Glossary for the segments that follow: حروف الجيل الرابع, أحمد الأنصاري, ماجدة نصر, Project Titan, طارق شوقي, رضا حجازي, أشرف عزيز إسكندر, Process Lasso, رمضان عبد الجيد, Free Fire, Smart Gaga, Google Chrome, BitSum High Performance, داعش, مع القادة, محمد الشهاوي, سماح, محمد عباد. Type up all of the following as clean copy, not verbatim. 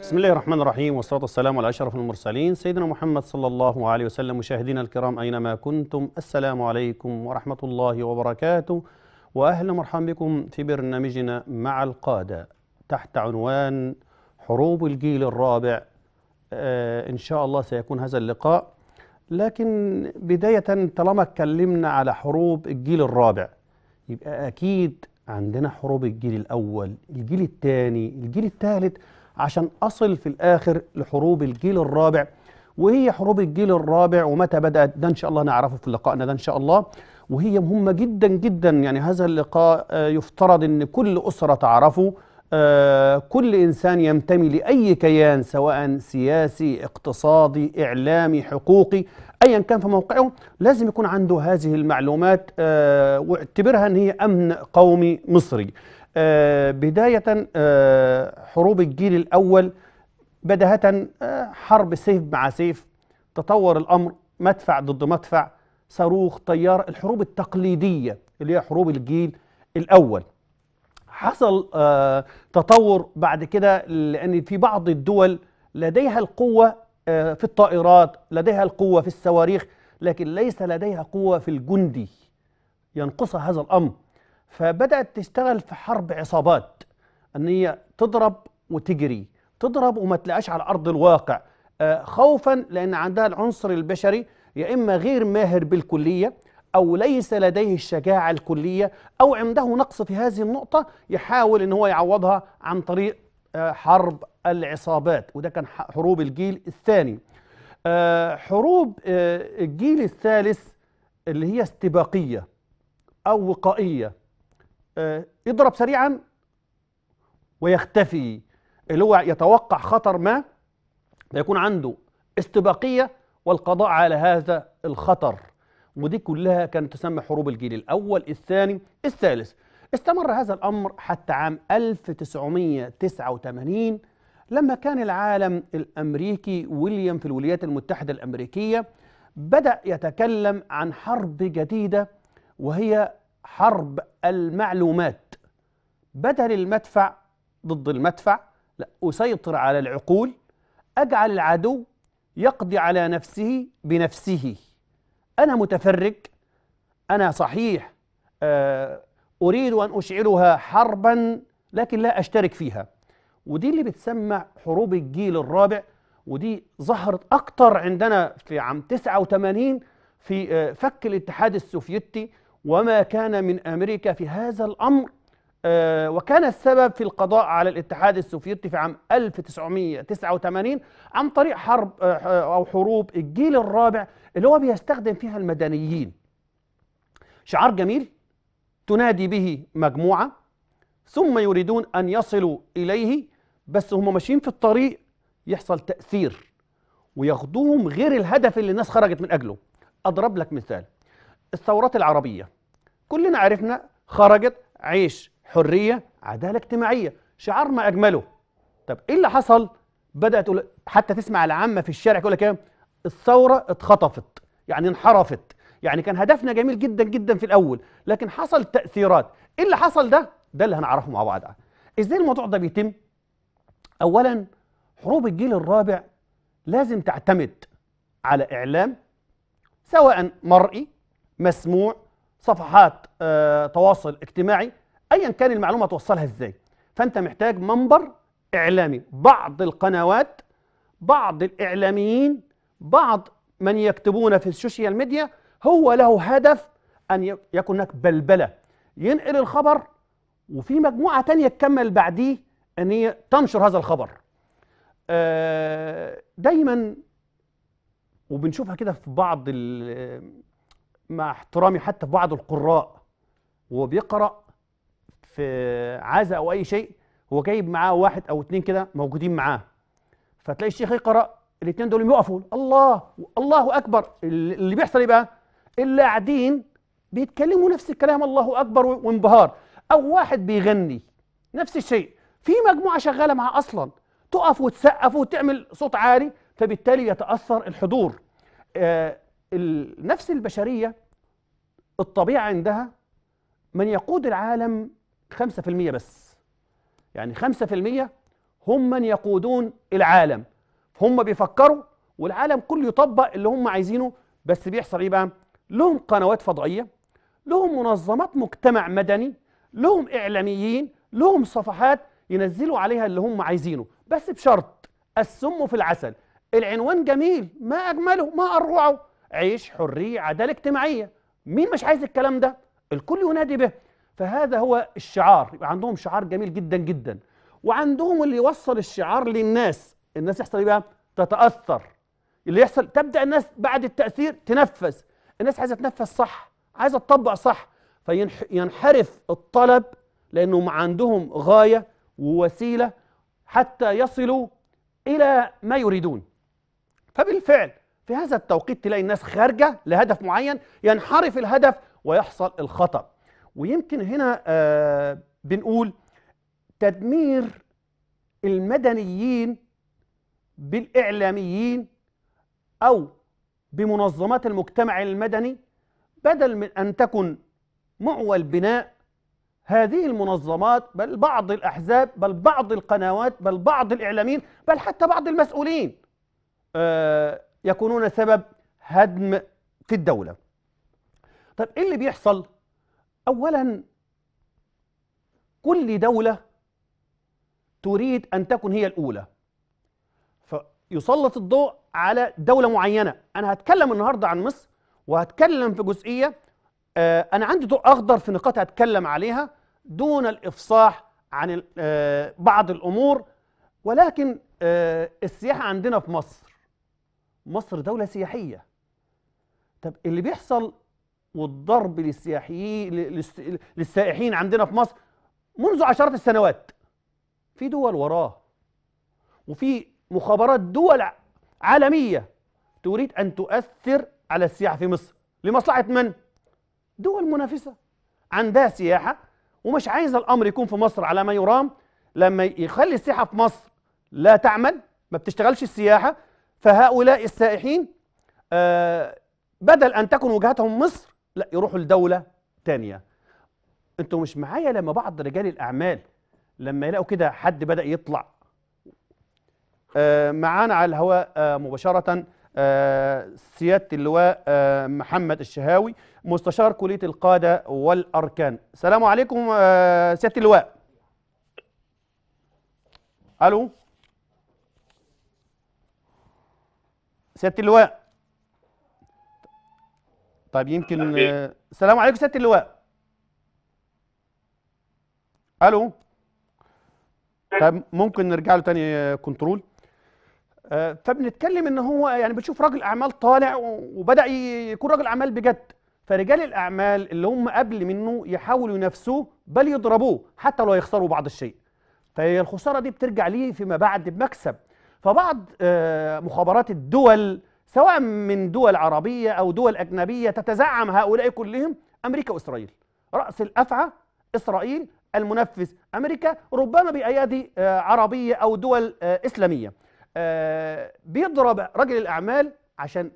بسم الله الرحمن الرحيم، والصلاة والسلام على أشرف المرسلين سيدنا محمد صلى الله عليه وسلم. مشاهدينا الكرام أينما كنتم، السلام عليكم ورحمة الله وبركاته، وأهلا ومرحبا بكم في برنامجنا مع القادة تحت عنوان حروب الجيل الرابع. إن شاء الله سيكون هذا اللقاء، لكن بداية طالما اتكلمنا على حروب الجيل الرابع يبقى أكيد عندنا حروب الجيل الأول، الجيل الثاني، الجيل الثالث، عشان أصل في الآخر لحروب الجيل الرابع. وهي حروب الجيل الرابع ومتى بدأت ده إن شاء الله نعرفه في لقائنا ده إن شاء الله، وهي مهمة جدا جدا. يعني هذا اللقاء يفترض أن كل أسرة تعرفه، كل إنسان ينتمي لأي كيان سواء سياسي اقتصادي إعلامي حقوقي أيا كان في موقعه لازم يكون عنده هذه المعلومات، واعتبرها أن هي أمن قومي مصري. بداية حروب الجيل الأول بداهة حرب سيف مع سيف، تطور الأمر مدفع ضد مدفع، صاروخ طيار، الحروب التقليدية اللي هي حروب الجيل الأول. حصل تطور بعد كده، لأن في بعض الدول لديها القوة في الطائرات، لديها القوة في الصواريخ، لكن ليس لديها قوة في الجندي ينقصها هذا الأمر. فبدأت تشتغل في حرب عصابات، أن هي تضرب وتجري، تضرب وما تلاقاش على أرض الواقع، خوفا لأن عندها العنصر البشري يا إما غير ماهر بالكلية أو ليس لديه الشجاعة الكلية أو عنده نقص في هذه النقطة، يحاول أن هو يعوضها عن طريق حرب العصابات. وده كان حروب الجيل الثاني. حروب الجيل الثالث اللي هي استباقية أو وقائية، يضرب سريعا ويختفي، اللي هو يتوقع خطر ما فيكون عنده استباقية والقضاء على هذا الخطر. ودي كلها كانت تسمى حروب الجيل الأول الثاني الثالث. استمر هذا الأمر حتى عام 1989 لما كان العالم الأمريكي ويليام في الولايات المتحدة الأمريكية بدأ يتكلم عن حرب جديدة وهي حرب المعلومات. بدل المدفع ضد المدفع، لا، أسيطر على العقول، أجعل العدو يقضي على نفسه بنفسه. أنا متفرج، أنا صحيح، أريد أن أشعلها حربا لكن لا أشترك فيها. ودي اللي بتسمى حروب الجيل الرابع، ودي ظهرت أكتر عندنا في عام 89 في فك الاتحاد السوفيتي وما كان من أمريكا في هذا الأمر، وكان السبب في القضاء على الاتحاد السوفيتي في عام 1989 عن طريق حرب أو حروب الجيل الرابع اللي هو بيستخدم فيها المدنيين شعار جميل تنادي به مجموعة، ثم يريدون أن يصلوا إليه، بس هم ماشيين في الطريق يحصل تأثير وياخدوهم غير الهدف اللي الناس خرجت من أجله. أضرب لك مثال، الثورات العربية كلنا عرفنا خرجت عيش، حرية، عدالة اجتماعية، شعار ما أجمله. طب إيه اللي حصل؟ بدأت حتى تسمع العامة في الشارع يقول لك إيه؟ الثورة اتخطفت، يعني انحرفت، يعني كان هدفنا جميل جدا جدا في الأول لكن حصل تأثيرات. إيه اللي حصل ده؟ ده اللي هنعرفه مع بعض. إزاي الموضوع ده بيتم؟ أولا حروب الجيل الرابع لازم تعتمد على إعلام سواء مرئي مسموع صفحات تواصل اجتماعي، أيا كان المعلومة توصلها إزاي، فأنت محتاج منبر إعلامي. بعض القنوات، بعض الإعلاميين، بعض من يكتبون في السوشيال ميديا هو له هدف أن يكون هناك بلبلة، ينقل الخبر وفي مجموعة تانية تكمل بعديه أن هي تنشر هذا الخبر. دايما وبنشوفها كده في بعض، مع احترامي حتى في بعض القراء وهو بيقرأ في عزة أو أي شيء، هو جايب معاه واحد أو اتنين كده موجودين معاه، فتلاقي الشيخ يقرأ الاتنين دول يقفوا الله الله أكبر، اللي بيحصل يبقى اللي قاعدين بيتكلموا نفس الكلام الله أكبر وانبهار، أو واحد بيغني نفس الشيء، في مجموعة شغالة معاه أصلا تقف وتسقف وتعمل صوت عالي، فبالتالي يتأثر الحضور. النفس البشرية الطبيعة عندها من يقود العالم 5% بس، يعني 5% هم من يقودون العالم، هم بيفكروا والعالم كله يطبق اللي هم عايزينه. بس بيحصل ايه بقى؟ لهم قنوات فضائيه، لهم منظمات مجتمع مدني، لهم اعلاميين، لهم صفحات ينزلوا عليها اللي هم عايزينه، بس بشرط السم في العسل. العنوان جميل، ما اجمله ما اروعه، عيش، حريه، عداله اجتماعيه، مين مش عايز الكلام ده؟ الكل ينادي به. فهذا هو الشعار، يبقى عندهم شعار جميل جدا جدا، وعندهم اللي يوصل الشعار للناس. الناس يحصل ايه بقى؟ تتاثر، اللي يحصل تبدا الناس بعد التاثير تنفذ. الناس عايزه تنفذ صح، عايزه تطبق صح، فينحرف الطلب لانه ما عندهم غايه ووسيله حتى يصلوا الى ما يريدون. فبالفعل في هذا التوقيت تلاقي الناس خارجه لهدف معين، ينحرف الهدف ويحصل الخطأ. ويمكن هنا بنقول تدمير المدنيين بالإعلاميين أو بمنظمات المجتمع المدني، بدل من أن تكن معول بناء هذه المنظمات، بل بعض الأحزاب، بل بعض القنوات، بل بعض الإعلاميين، بل حتى بعض المسؤولين يكونون سبب هدم في الدولة. طب إيه اللي بيحصل؟ أولا كل دولة تريد أن تكون هي الأولى، فيسلط الضوء على دولة معينة. أنا هتكلم النهاردة عن مصر، وهتكلم في جزئية أنا عندي ضوء أخضر في نقاط هتكلم عليها دون الإفصاح عن بعض الأمور. ولكن السياحة عندنا في مصر دولة سياحية. طب اللي بيحصل والضرب للسائحين عندنا في مصر منذ عشرات السنوات، في دول وراه، وفي مخابرات دول عالمية تريد أن تؤثر على السياحة في مصر لمصلحة من؟ دول منافسة عندها سياحة ومش عايزة الأمر يكون في مصر على ما يرام. لما يخلي السياحة في مصر لا تعمل، ما بتشتغلش السياحة، فهؤلاء السائحين بدل أن تكون وجهتهم مصر لا يروحوا لدولة تانية. انتوا مش معايا؟ لما بعض رجال الأعمال لما يلاقوا كده حد بدأ يطلع معانا على الهواء مباشرة سيادة اللواء محمد الشهاوي، مستشار كلية القادة والأركان. السلام عليكم سيادة اللواء. ألو سيادة اللواء. طيب يمكن السلام عليكم سيادة اللواء. الو. طيب ممكن نرجع له تاني كنترول. فبنتكلم ان هو يعني بتشوف راجل اعمال طالع وبدا يكون راجل اعمال بجد، فرجال الاعمال اللي هم قبل منه يحاولوا ينافسوه بل يضربوه حتى لو يخسروا بعض الشيء، فهي الخساره دي بترجع ليه فيما بعد بمكسب. فبعض مخابرات الدول سواء من دول عربية أو دول أجنبية تتزعم هؤلاء كلهم أمريكا وإسرائيل. رأس الأفعى إسرائيل، المنفذ أمريكا، ربما بأيادي عربية أو دول إسلامية. بيضرب رجل الأعمال عشان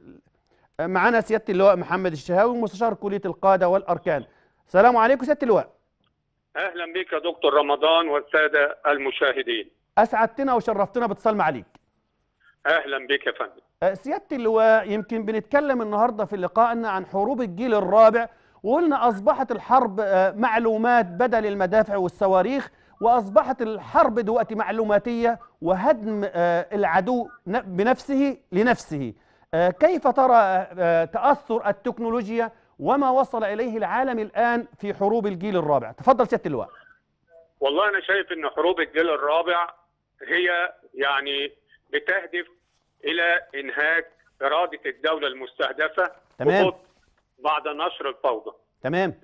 معانا سيادة اللواء محمد الشهاوي، مستشار كلية القادة والأركان. السلام عليكم سيادة اللواء. أهلا بك يا دكتور رمضان والسادة المشاهدين. أسعدتنا وشرفتنا باتصال معاليك. أهلا بك يا فندم. سيادة اللواء، يمكن بنتكلم النهارده في لقائنا عن حروب الجيل الرابع، وقلنا أصبحت الحرب معلومات بدل المدافع والصواريخ، وأصبحت الحرب دلوقتي معلوماتية وهدم العدو بنفسه لنفسه. كيف ترى تأثر التكنولوجيا وما وصل إليه العالم الآن في حروب الجيل الرابع؟ تفضل سيادة اللواء. والله أنا شايف إن حروب الجيل الرابع هي يعني بتهدف إلى إنهاك إرادة الدولة المستهدفة، تمام، بعد نشر الفوضى، تمام.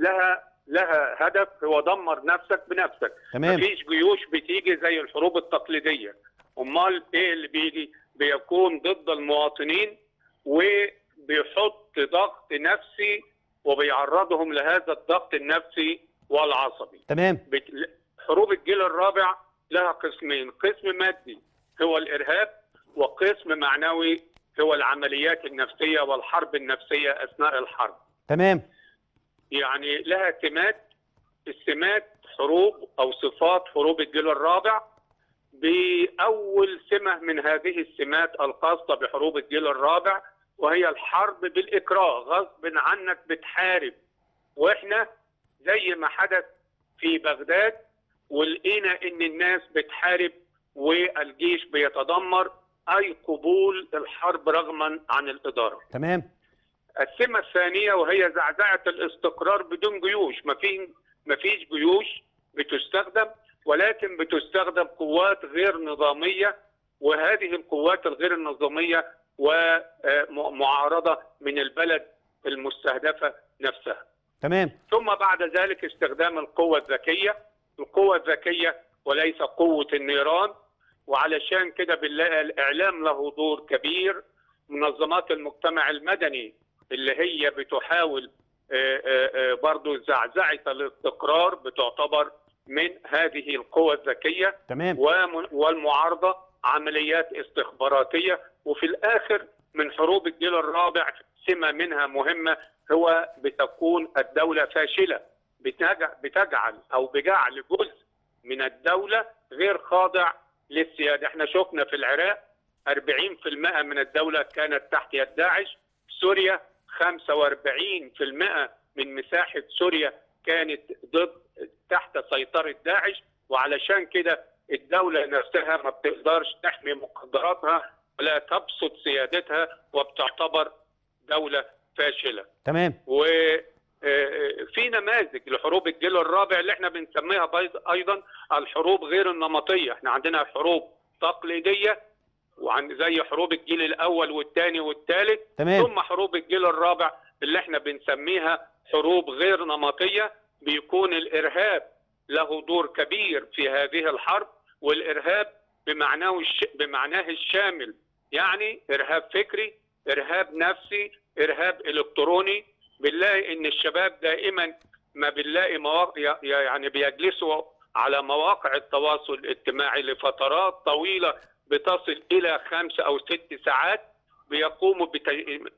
لها هدف، هو دمر نفسك بنفسك، تمام. مفيش جيوش بتيجي زي الحروب التقليدية. أمال إيه اللي بيجي؟ بيكون ضد المواطنين وبيحط ضغط نفسي وبيعرضهم لهذا الضغط النفسي والعصبي، تمام. حروب الجيل الرابع لها قسمين، قسم مادي هو الإرهاب، وقسم معنوي هو العمليات النفسية والحرب النفسية أثناء الحرب، تمام. يعني لها سمات، السمات حروب أو صفات حروب الجيل الرابع بأول سمة من هذه السمات الخاصة بحروب الجيل الرابع، وهي الحرب بالإكراه. غصب عنك بتحارب، وإحنا زي ما حدث في بغداد ولقينا إن الناس بتحارب والجيش بيتدمر، أي قبول الحرب رغما عن الإدارة. تمام. السمة الثانية وهي زعزعة الاستقرار بدون جيوش، مفيش جيوش بتستخدم، ولكن بتستخدم قوات غير نظامية، وهذه القوات الغير النظامية ومعارضة من البلد المستهدفة نفسها. تمام. ثم بعد ذلك استخدام القوة الذكية، وليس قوة النيران، وعلشان كده بنلاقي الإعلام له دور كبير، منظمات المجتمع المدني اللي هي بتحاول برضو زعزعة الاستقرار بتعتبر من هذه القوى الذكية. تمام. والمعارضة عمليات استخباراتية. وفي الآخر من حروب الجيل الرابع سمة منها مهمة، هو بتكون الدولة فاشلة، بتجعل أو بجعل جزء من الدولة غير خاضع للسيادة. احنا شفنا في العراق 40% من الدولة كانت تحت يد داعش، سوريا 45% من مساحة سوريا كانت تحت سيطرة داعش، وعلشان كده الدولة نفسها ما بتقدرش تحمي مقدراتها ولا تبسط سيادتها، وبتعتبر دولة فاشلة. تمام. وفي نماذج لحروب الجيل الرابع اللي احنا بنسميها ايضا الحروب غير النمطية. احنا عندنا حروب تقليدية زي حروب الجيل الاول والثاني والثالث، ثم حروب الجيل الرابع اللي احنا بنسميها حروب غير نمطية. بيكون الارهاب له دور كبير في هذه الحرب، والارهاب بمعناه الشامل، يعني ارهاب فكري، ارهاب نفسي، ارهاب الكتروني. بنلاقي ان الشباب دائما ما بنلاقي مواقع، يعني بيجلسوا على مواقع التواصل الاجتماعي لفترات طويلة بتصل إلى 5 أو 6 ساعات، بيقوموا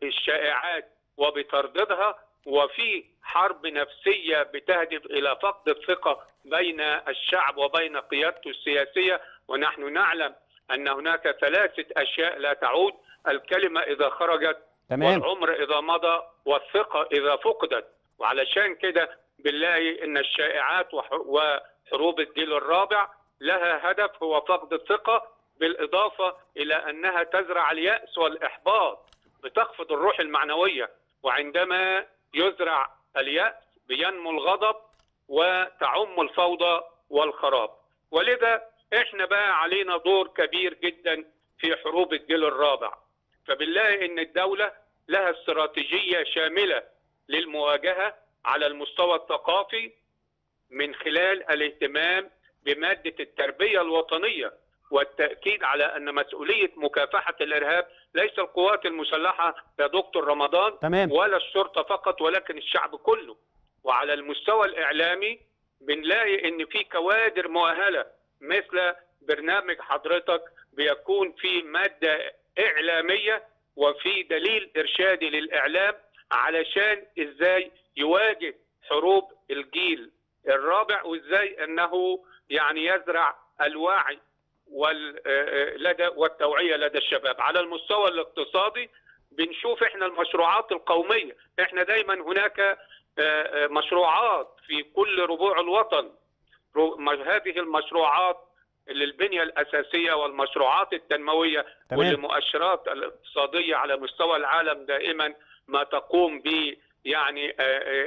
بالشائعات وبترددها، وفي حرب نفسية بتهدف إلى فقد الثقة بين الشعب وبين قيادته السياسية. ونحن نعلم أن هناك 3 أشياء لا تعود: الكلمة إذا خرجت، والعمر إذا مضى، والثقة إذا فقدت. وعلشان كده بنلاقي أن الشائعات وحروب الجيل الرابع لها هدف هو فقد الثقة، بالإضافة إلى أنها تزرع اليأس والإحباط، بتخفض الروح المعنوية، وعندما يزرع اليأس بينمو الغضب وتعم الفوضى والخراب. ولذا إحنا بقى علينا دور كبير جدا في حروب الجيل الرابع، فبنلاقي إن الدولة لها استراتيجية شاملة للمواجهة على المستوى الثقافي، من خلال الاهتمام بمادة التربية الوطنية، والتأكيد على أن مسؤولية مكافحة الإرهاب ليس القوات المسلحة يا دكتور رمضان، ولا الشرطة فقط، ولكن الشعب كله. وعلى المستوى الإعلامي بنلاقي أن في كوادر مؤهلة، مثل برنامج حضرتك بيكون في مادة إعلامية وفي دليل إرشادي للإعلام علشان إزاي يواجه حروب الجيل الرابع، وإزاي أنه يعني يزرع الوعي والتوعية لدى الشباب. على المستوى الاقتصادي بنشوف احنا المشروعات القومية، احنا دايما هناك مشروعات في كل ربوع الوطن، هذه المشروعات للبنية الأساسية والمشروعات التنموية والمؤشرات الاقتصادية على مستوى العالم دائما ما تقوم ب يعني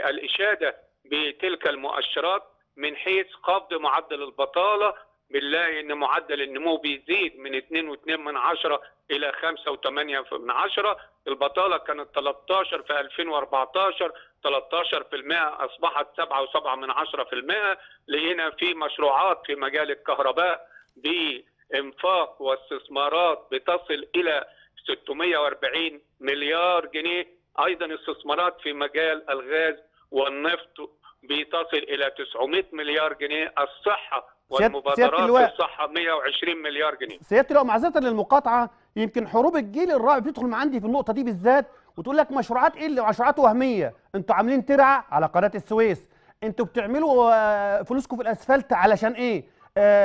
الإشادة بتلك المؤشرات، من حيث خفض معدل البطالة. بنلاقي ان معدل النمو بيزيد من 2.2 الى 5.8، البطاله كانت 13 في 2014، 13% اصبحت 7.7%. لقينا في مشروعات في مجال الكهرباء بانفاق واستثمارات بتصل الى 640 مليار جنيه، ايضا استثمارات في مجال الغاز والنفط بتصل الى 900 مليار جنيه، الصحه والمبادرات الصحة 120 مليار جنيه. سيادتي لو معذرة للمقاطعة، يمكن حروب الجيل الرابع بتدخل مع عندي في النقطة دي بالذات، وتقول لك مشروعات ايه اللي مشروعات وهمية، انتوا عاملين ترعة على قناة السويس، انتوا بتعملوا فلوسكم في الاسفلت علشان ايه؟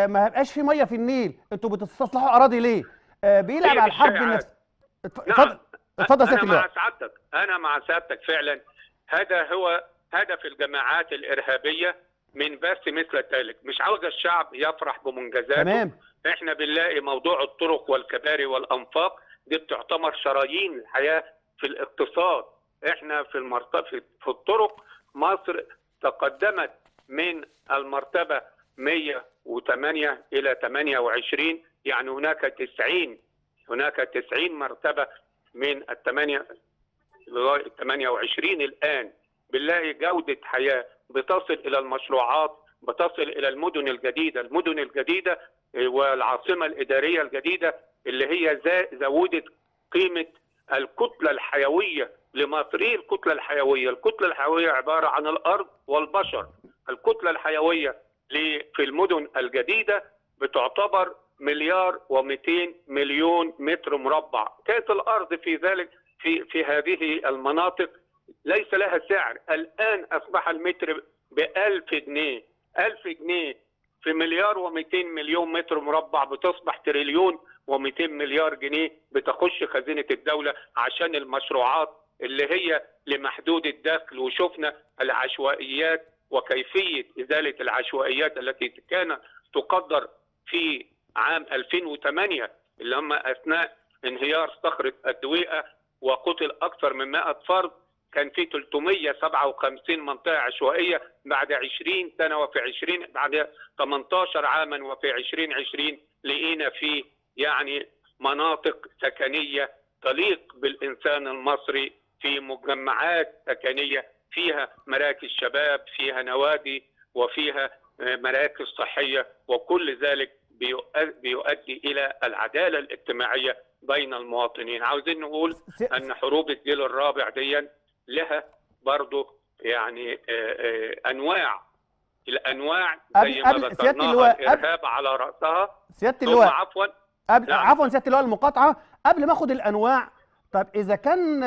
ما هيبقاش في ميه في النيل، انتوا بتستصلحوا اراضي ليه؟ بيلعب على الحرب النفسي. اتفضل اتفضل يا سيدي. انا مع سعادتك، انا مع سعادتك فعلا. هذا هو هدف الجماعات الارهابيه من بس مثل ذلك، مش عاوز الشعب يفرح بمنجزاته. تمام. احنا بنلاقي موضوع الطرق والكباري والانفاق دي بتعتبر شرايين الحياه في الاقتصاد. احنا في الطرق مصر تقدمت من المرتبه 108 الى 28، يعني هناك 90 مرتبه من ال 28 الان. بنلاقي جوده حياه بتصل الى المشروعات، بتصل الى المدن الجديده، والعاصمه الاداريه الجديده اللي هي زودت قيمه الكتله الحيويه لمصر. ايه الكتله الحيويه؟ الكتله الحيويه عباره عن الارض والبشر. الكتله الحيويه في المدن الجديده بتعتبر 1,200,000,000 متر مربع. كانت الارض في ذلك في هذه المناطق ليس لها سعر، الان اصبح المتر ب1000 جنيه، 1000 جنيه في 1,200,000,000 متر مربع بتصبح 1,200,000,000,000 جنيه بتخش خزينه الدوله عشان المشروعات اللي هي لمحدود الدخل. وشفنا العشوائيات وكيفيه ازاله العشوائيات التي كانت تقدر في عام 2008 لما اثناء انهيار صخره الدويقه وقتل اكثر من 100 فرد. كان في 357 منطقه عشوائيه بعد 20 سنه، وفي بعد 18 عاما وفي 2020 لقينا في يعني مناطق سكنيه تليق بالانسان المصري، في مجمعات سكنيه فيها مراكز شباب، فيها نوادي، وفيها مراكز صحيه، وكل ذلك بيؤدي الى العداله الاجتماعيه بين المواطنين. عاوزين نقول ان حروب الجيل الرابع دي لها برضه يعني انواع. الانواع زي ما ذكرناها الارهاب على راسها. سياده اللواء عفوا سياده اللواء المقاطعه. قبل ما اخد الانواع، طب اذا كان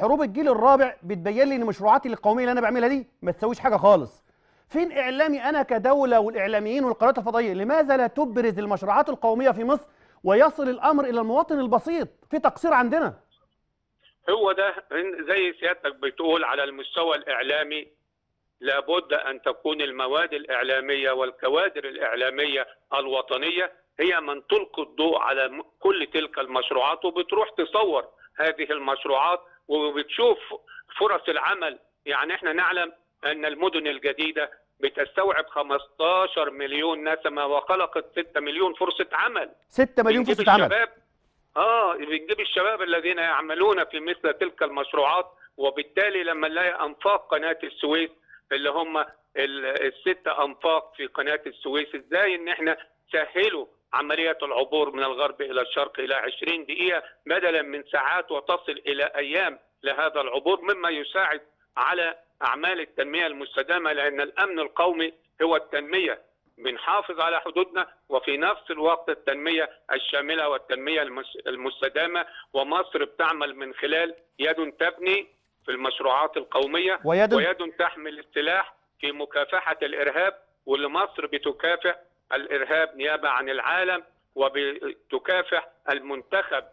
حروب الجيل الرابع بتبين لي ان مشروعاتي القوميه اللي انا بعملها دي ما تسويش حاجه خالص، فين اعلامي انا كدوله والاعلاميين والقنوات الفضائيه؟ لماذا لا تبرز المشروعات القوميه في مصر ويصل الامر الى المواطن البسيط؟ في تقصير عندنا. هو ده زي سيادتك بتقول، على المستوى الاعلامي لابد ان تكون المواد الاعلاميه والكوادر الاعلاميه الوطنيه هي من تلقي الضوء على كل تلك المشروعات، وبتروح تصور هذه المشروعات وبتشوف فرص العمل. يعني احنا نعلم ان المدن الجديده بتستوعب 15 مليون نسمه وخلقت 6 مليون فرصه عمل. 6 مليون فرصه عمل. بنجيب الشباب الذين يعملون في مثل تلك المشروعات، وبالتالي لما نلاقي انفاق قناه السويس اللي هم ال6 انفاق في قناه السويس، ازاي ان احنا سهلوا عمليه العبور من الغرب الى الشرق الى 20 دقيقه بدلا من ساعات وتصل الى ايام لهذا العبور، مما يساعد على اعمال التنميه المستدامه، لان الامن القومي هو التنميه. بنحافظ على حدودنا وفي نفس الوقت التنمية الشاملة والتنمية المستدامة، ومصر بتعمل من خلال يد تبني في المشروعات القومية ويد تحمل السلاح في مكافحة الإرهاب. واللي مصر بتكافح الإرهاب نيابة عن العالم، وبتكافح المنتخب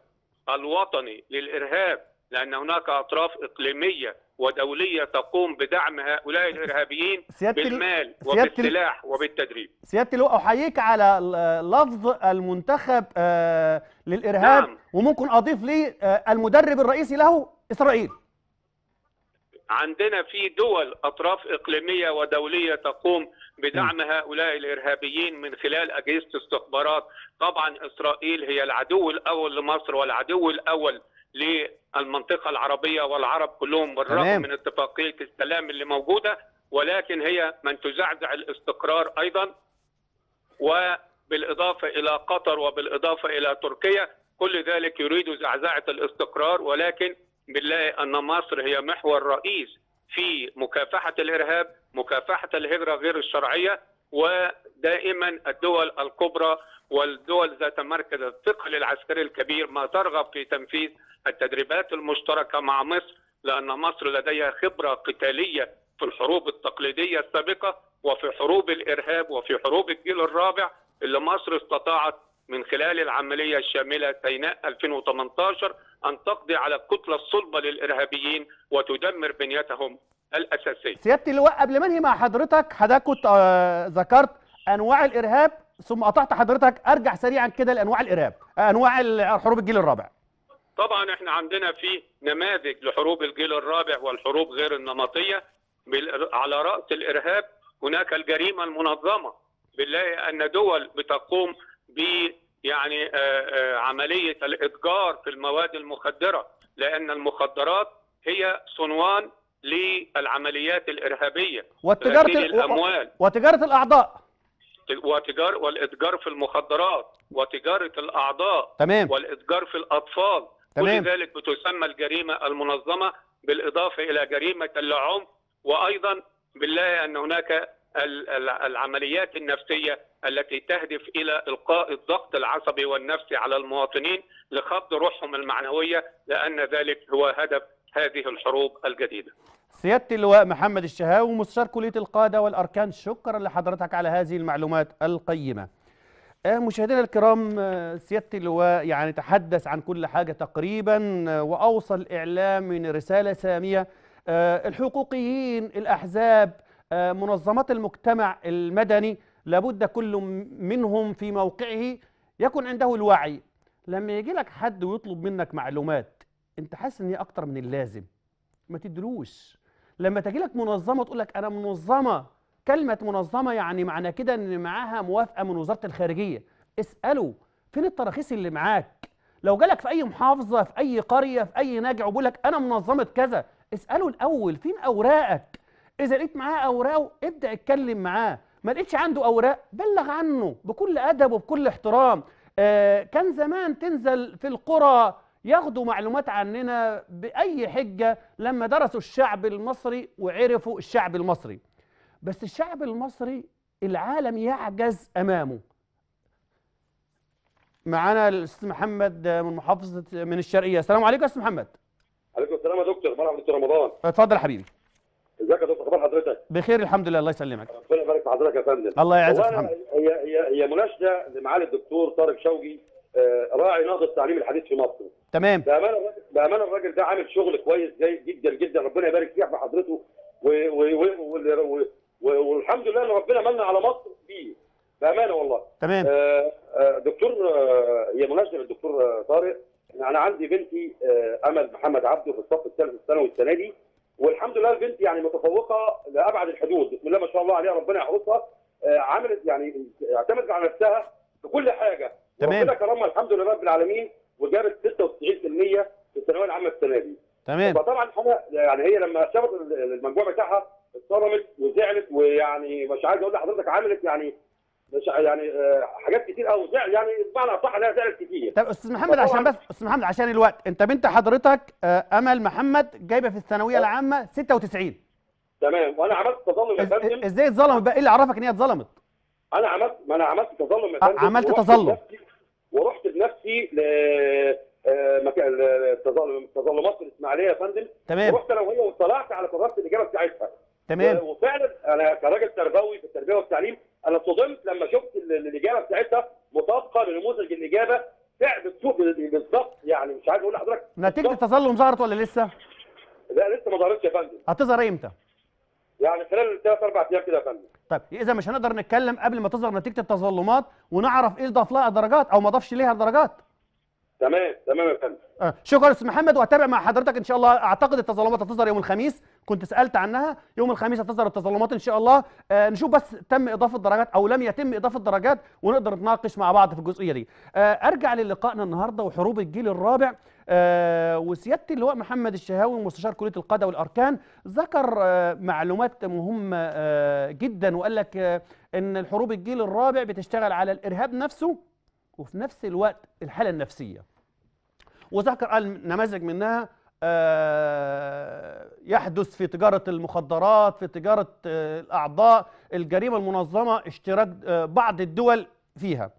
الوطني للإرهاب، لأن هناك أطراف إقليمية ودولية تقوم بدعم هؤلاء الإرهابيين بالمال وبالسلاح وبالتدريب. سيادة اللواء أحييك على لفظ المنتخب للإرهاب. نعم. وممكن أضيف لي المدرب الرئيسي له إسرائيل. عندنا في دول أطراف إقليمية ودولية تقوم بدعم هؤلاء الإرهابيين من خلال أجهزة استخبارات. طبعا إسرائيل هي العدو الأول لمصر والعدو الأول للمنطقة العربية والعرب كلهم، بالرغم من اتفاقية السلام اللي موجودة، ولكن هي من تزعزع الاستقرار أيضا، وبالإضافة إلى قطر وبالإضافة إلى تركيا. كل ذلك يريد زعزعة الاستقرار، ولكن بنلاقي أن مصر هي محور رئيس في مكافحة الإرهاب، مكافحة الهجرة غير الشرعية، ودائما الدول الكبرى والدول ذات مركز الثقل العسكري الكبير ما ترغب في تنفيذ التدريبات المشتركة مع مصر، لأن مصر لديها خبرة قتالية في الحروب التقليدية السابقة، وفي حروب الإرهاب وفي حروب الجيل الرابع اللي مصر استطاعت من خلال العملية الشاملة سيناء 2018 أن تقضي على الكتلة الصلبة للإرهابيين وتدمر بنيتهم الأساسية. سيادتي اللواء قبل ما انهي مع حضرتك، حضرتك كنت ذكرت أنواع الإرهاب ثم قطعت حضرتك، أرجع سريعا كده لأنواع الإرهاب، أنواع حروب الجيل الرابع. طبعا احنا عندنا في نماذج لحروب الجيل الرابع والحروب غير النمطية. على رأس الإرهاب هناك الجريمة المنظمة، بنلاقي أن دول بتقوم ب يعني عملية الإتجار في المواد المخدرة، لأن المخدرات هي صنوان للعمليات الإرهابية وتجارة الأموال وتجارة الأعضاء والإتجار في المخدرات وتجارة الأعضاء. تمام. والإتجار في الأطفال. تمام. كل ذلك بتسمى الجريمة المنظمة، بالإضافة إلى جريمة اللعون، وأيضا بالله أن هناك العمليات النفسية التي تهدف إلى إلقاء الضغط العصبي والنفسي على المواطنين لخفض روحهم المعنوية، لأن ذلك هو هدف هذه الحروب الجديدة. سيادة اللواء محمد الشهاوي مستشار كلية القادة والأركان، شكرا لحضرتك على هذه المعلومات القيمة. مشاهدينا الكرام، سيادة اللواء يعني تحدث عن كل حاجة تقريبا، وأوصل الإعلام من رسالة سامية، الحقوقيين، الأحزاب، منظمات المجتمع المدني، لابد كل منهم في موقعه يكون عنده الوعي. لما يجي لك حد ويطلب منك معلومات انت حاسس ان هي اكتر من اللازم ما تدلوش. لما تجي لك منظمه تقول لك انا منظمه، كلمه منظمه يعني معنى كده ان معاها موافقه من وزاره الخارجيه، اساله فين التراخيص اللي معاك. لو جالك في اي محافظه في اي قريه في اي ناجع وبيقول لك انا منظمه كذا، اساله الاول فين اوراقك. إذا لقيت معاه أوراقه ابدأ اتكلم معاه، ما لقيتش عنده أوراق بلغ عنه بكل أدب وبكل احترام. كان زمان تنزل في القرى ياخدوا معلومات عننا بأي حجة لما درسوا الشعب المصري وعرفوا الشعب المصري. بس الشعب المصري العالم يعجز أمامه. معانا الأستاذ محمد من محافظة من الشرقية. السلام عليكم يا أستاذ محمد. عليكم السلام يا دكتور. مرحبا دكتور رمضان. اتفضل يا حبيبي. ازيك يا دكتور، اخبار حضرتك؟ بخير الحمد لله، الله يسلمك. ربنا يبارك في حضرتك يا فندم. الله يعزك يا محمد. هي مناشده لمعالي الدكتور طارق شوقي، راعي نهضه التعليم الحديث في مصر. تمام. بامانه الراجل ده عامل شغل كويس جدا جدا، ربنا يبارك فيه بحضرته، والحمد لله ان ربنا من على مصر فيه بامانه والله. تمام. دكتور، هي مناشده للدكتور طارق. انا عندي بنتي امل محمد عبده في الصف الثالث الثانوي السنه دي، والحمد لله البنت يعني متفوقه لابعد الحدود، بسم الله ما شاء الله عليها، ربنا يحفظها. عملت يعني اعتمدت على نفسها في كل حاجه. تمام. ربنا كرمها الحمد لله رب العالمين، وجابت 96% في الثانويه العامه السنه دي. تمام. فطبعا يعني هي لما شافت المجموع بتاعها اتصدمت وزعلت، ويعني مش عايز اقول لحضرتك عملت يعني مش يعني حاجات كتير قوي، يعني بمعنى اصح انها زعلت كتير. طب استاذ محمد عشان بس استاذ محمد عشان الوقت، انت بنت حضرتك امل محمد جايبه في الثانويه العامه 96. تمام. وانا عملت تظلم يا فندم. ازاي اتظلمت بقى؟ ايه اللي عرفك ان هي اتظلمت؟ ما انا عملت تظلم يا فندم. عملت تظلم ورحت بنفسي مكان تظلمات الاسماعيليه يا فندم. تمام. ورحت انا وهي وطلعت على قرارات الاجابه بتاعتها. تمام. وفعلا انا كراجل تربوي في التربيه والتعليم انا اتصدمت لما شفت الاجابه بتاعتها مطابقه لنموذج الاجابه بالظبط. يعني مش عايز اقول لحضرتك نتيجه التظلم ظهرت ولا لسه؟ لا لسه ما ظهرتش يا فندم. هتظهر امتى؟ يعني خلال 3 4 ايام كده يا فندم. طيب اذا مش هنقدر نتكلم قبل ما تظهر نتيجه التظلمات ونعرف ايه ضاف لها درجات او ما ضافش ليها درجات. تمام يا فندم. شكرا استاذ محمد، واتابع مع حضرتك ان شاء الله. اعتقد التظلمات هتظهر يوم الخميس، كنت سالت عنها، يوم الخميس هتظهر التظلمات ان شاء الله. نشوف بس تم اضافه درجات او لم يتم اضافه درجات، ونقدر نتناقش مع بعض في الجزئيه دي. ارجع للقائنا النهارده وحروب الجيل الرابع. وسياده اللواء محمد الشهاوي مستشار كليه القاده والاركان ذكر معلومات مهمه جدا، وقال لك ان الحروب الجيل الرابع بتشتغل على الارهاب نفسه وفي نفس الوقت الحالة النفسية. وذكر قال نماذج منها يحدث في تجارة المخدرات، في تجارة الأعضاء، الجريمة المنظمة، اشتراك بعض الدول فيها.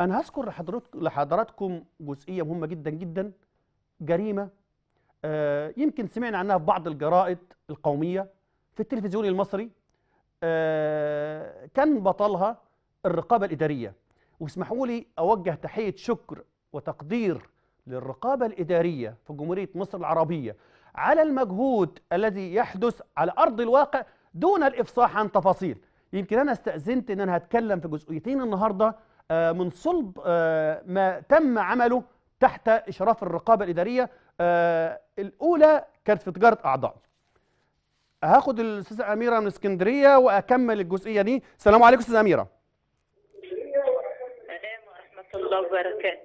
أنا هذكر لحضراتكم جزئية مهمة جدا جدا، جريمة يمكن سمعنا عنها في بعض الجرائد القومية، في التلفزيون المصري، كان بطلها الرقابة الإدارية. واسمحوا لي أوجه تحية شكر وتقدير للرقابة الإدارية في جمهورية مصر العربية على المجهود الذي يحدث على أرض الواقع دون الإفصاح عن تفاصيل. يمكن أنا استأذنت إن أنا هتكلم في جزئيتين النهاردة من صلب ما تم عمله تحت إشراف الرقابة الإدارية. الأولى كانت في تجارة أعضاء. هاخد الأستاذة أميرة من اسكندرية وأكمل الجزئية دي. السلام عليكم أستاذة أميرة. السلام ورحمة الله وبركاته.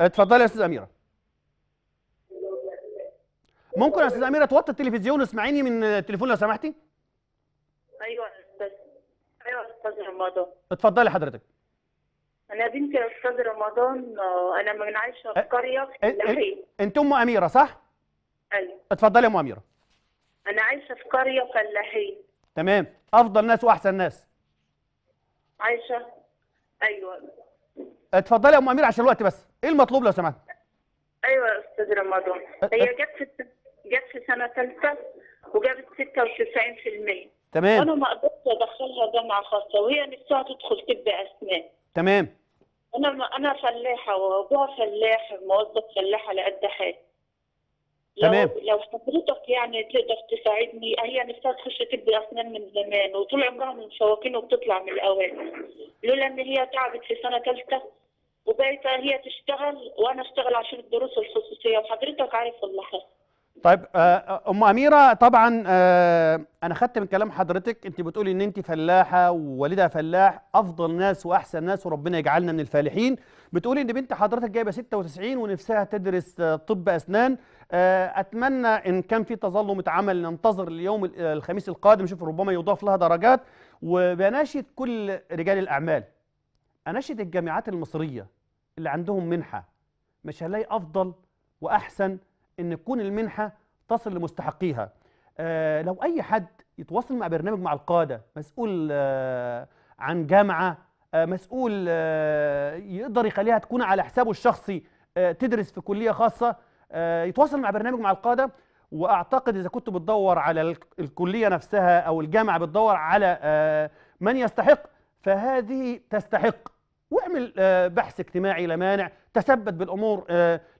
اتفضلي يا أستاذة أميرة. ممكن يا أستاذة أميرة توطي التلفزيون واسمعيني من التليفون لو سمحتي؟ أيوه يا أستاذ. أيوه يا أستاذ رمضان. اتفضلي حضرتك. أنا بنتي يا أستاذ رمضان، أنا من عايشة في قرية فلاحية. أنت أم أميرة صح؟ أيوه. اتفضلي يا أم أميرة. أنا عايشة في قرية فلاحية. تمام، أفضل ناس وأحسن ناس. عايشة؟ أيوه. اتفضلي يا أم أميرة عشان الوقت بس، إيه المطلوب لو سمحت؟ أيوه يا أستاذ رمضان، هي جت في سنة ثالثة وجابت 96%. تمام. وأنا ما قدرتش أدخلها جامعة خاصة وهي نفسها تدخل طب أسنان. تمام. أنا فلاحة وأبوها فلاح، موظف فلاح على قد حالي. تمام. لو حضرتك يعني تقدر تساعدني، هي نفسها تخش طب اسنان من زمان وطول عمرها من شواكين وبتطلع من الاوائل، لولا ان هي تعبت في سنه ثالثه وبقت هي تشتغل وانا اشتغل عشان الدروس الخصوصيه وحضرتك عارف اللي حصل. طيب ام اميره طبعا انا خدت من كلام حضرتك انت بتقولي ان انت فلاحه ووالدها فلاح، افضل ناس واحسن ناس وربنا يجعلنا من الفالحين. بتقولي ان بنت حضرتك جايبه 96 ونفسها تدرس طب اسنان. اتمنى ان كان في تظلم اتعمل ننتظر اليوم الخميس القادم نشوف ربما يضاف لها درجات. وبناشد كل رجال الاعمال، اناشد الجامعات المصريه اللي عندهم منحه، مش هنلاقي افضل واحسن ان تكون المنحه تصل لمستحقيها. لو اي حد يتواصل مع برنامج مع القاده، مسؤول عن جامعه، مسؤول يقدر يخليها تكون على حسابه الشخصي تدرس في كليه خاصه، يتواصل مع برنامج مع القاده. واعتقد اذا كنت بتدور على الكليه نفسها او الجامعه بتدور على من يستحق، فهذه تستحق. واعمل بحث اجتماعي لا مانع، تثبت بالامور.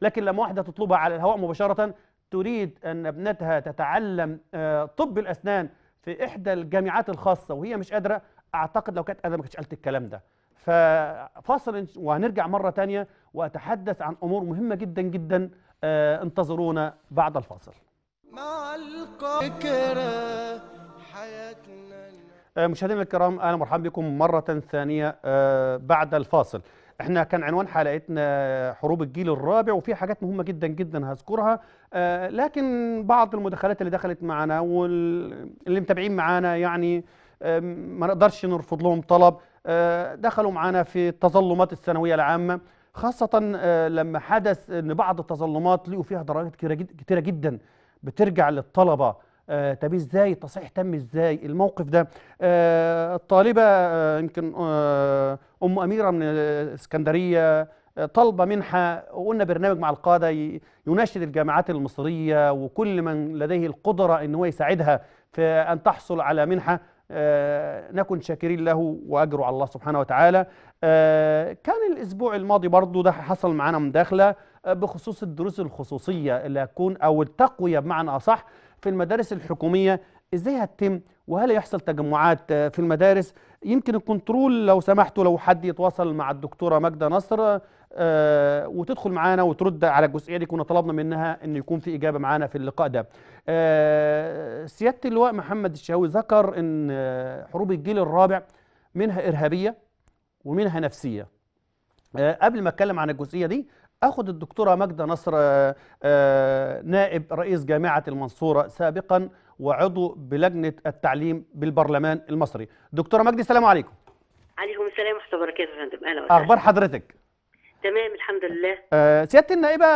لكن لما واحده تطلبها على الهواء مباشره، تريد ان ابنتها تتعلم طب الاسنان في احدى الجامعات الخاصه وهي مش قادره، اعتقد لو كانت قادره ما كانتش قالت الكلام ده. ففاصل وهنرجع مره ثانيه واتحدث عن امور مهمه جدا جدا. انتظرونا بعد الفاصل. مع القادة حياتنا. مشاهدينا الكرام اهلا ومرحبا بكم مره ثانيه بعد الفاصل. احنا كان عنوان حلقتنا حروب الجيل الرابع وفي حاجات مهمه جدا جدا هذكرها، لكن بعض المداخلات اللي دخلت معنا واللي متابعين معانا يعني ما نقدرش نرفض لهم طلب. دخلوا معانا في تظلمات الثانويه العامه، خاصه لما حدث ان بعض التظلمات لقوا فيها درجات كتيره جدا بترجع للطلبه. طب ازاي التصحيح تم ازاي الموقف ده؟ الطالبه يمكن ام اميره من اسكندريه طالبه منحه، وقلنا برنامج مع القاده يناشد الجامعات المصريه وكل من لديه القدره ان هو يساعدها في ان تحصل على منحه. نكن شاكرين له واجره على الله سبحانه وتعالى. كان الاسبوع الماضي برضو ده حصل معانا مداخله بخصوص الدروس الخصوصيه اللي هتكون او التقويه بمعنى اصح في المدارس الحكوميه، ازاي هتتم وهل يحصل تجمعات في المدارس؟ يمكن الكنترول لو سمحتوا لو حد يتواصل مع الدكتوره ماجدة نصر وتدخل معانا وترد على الجزئيه دي، كنا طلبنا منها ان يكون في اجابه معانا في اللقاء ده. سياده اللواء محمد الشهاوي ذكر ان حروب الجيل الرابع منها ارهابيه ومنها نفسيه. قبل ما اتكلم عن الجزئيه دي اخد الدكتوره ماجدة نصر نائب رئيس جامعه المنصوره سابقا وعضو بلجنه التعليم بالبرلمان المصري. دكتوره ماجدة السلام عليكم. عليكم السلام ورحمه الله وبركاته يا فندم، اهلا وسهلا. اخبار حضرتك؟ تمام الحمد لله. سياده النائبه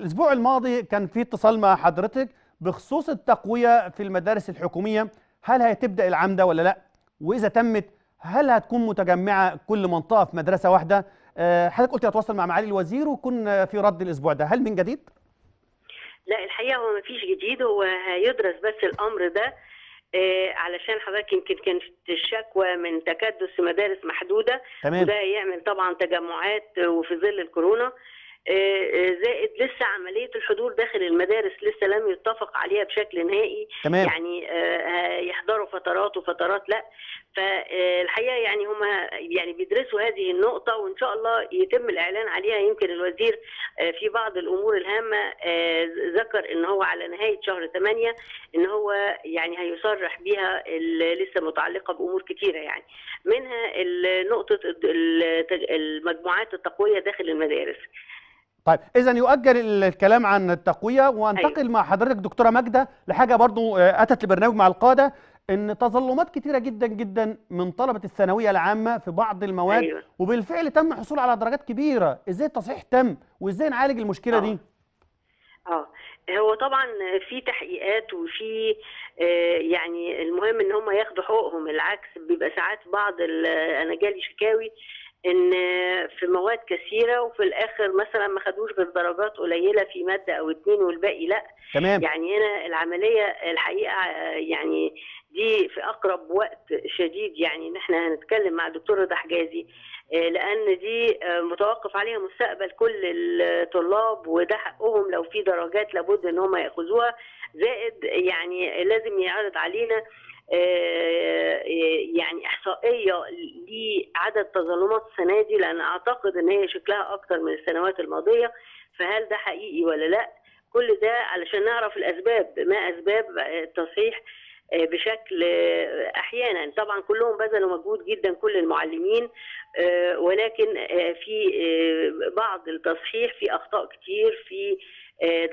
الاسبوع الماضي كان في اتصال مع حضرتك بخصوص التقويه في المدارس الحكوميه، هل هتبدا العام ده ولا لا؟ واذا تمت هل هتكون متجمعه كل منطقه في مدرسه واحده؟ حضرتك قلت هتواصل مع معالي الوزير وكنا في رد الاسبوع ده، هل من جديد؟ لا الحقيقه هو مفيش جديد، هو هيدرس بس الامر ده علشان حضرتك يمكن كانت الشكوى من تكدس مدارس محدوده. تمام. وده يعمل طبعا تجمعات وفي ظل الكورونا، زائد لسه عمليه الحضور داخل المدارس لسه لم يتفق عليها بشكل نهائي. تمام. يعني يحضروا فترات وفترات لا، فالحقيقه يعني هم يعني بيدرسوا هذه النقطه وان شاء الله يتم الاعلان عليها. يمكن الوزير في بعض الامور الهامه ذكر ان هو على نهايه شهر 8 ان هو يعني هيصرح بيها، لسه متعلقه بامور كثيره يعني، منها نقطه المجموعات التقويه داخل المدارس. طيب اذا يؤجل الكلام عن التقويه وانتقل أيوة. مع حضرتك دكتوره ماجده لحاجه برضو اتت لبرنامج مع القاده، ان تظلمات كتيره جدا جدا من طلبه الثانويه العامه في بعض المواد. أيوة. وبالفعل تم الحصول على درجات كبيره، ازاي التصحيح تم وازاي نعالج المشكله دي؟ هو طبعا في تحقيقات وفي يعني المهم ان هم ياخدوا حقوقهم. العكس بيبقى ساعات بعض انا جالي شكاوي ان في مواد كثيره وفي الاخر مثلا ما خدوش غير درجات قليله في ماده او اتنين والباقي لا. تمام. يعني هنا العمليه الحقيقه يعني دي في اقرب وقت شديد يعني ان احنا هنتكلم مع الدكتور رضا حجازي، لان دي متوقف عليها مستقبل كل الطلاب وده حقهم، لو في درجات لابد ان هم ياخذوها، زائد يعني لازم يعرض علينا يعني احصائيه لعدد تظلمات السنه دي، لان اعتقد ان هي شكلها اكتر من السنوات الماضيه، فهل ده حقيقي ولا لا؟ كل ده علشان نعرف الاسباب، ما اسباب التصحيح بشكل احيانا. طبعا كلهم بذلوا مجهود جدا كل المعلمين، ولكن في بعض التصحيح في اخطاء كتير، في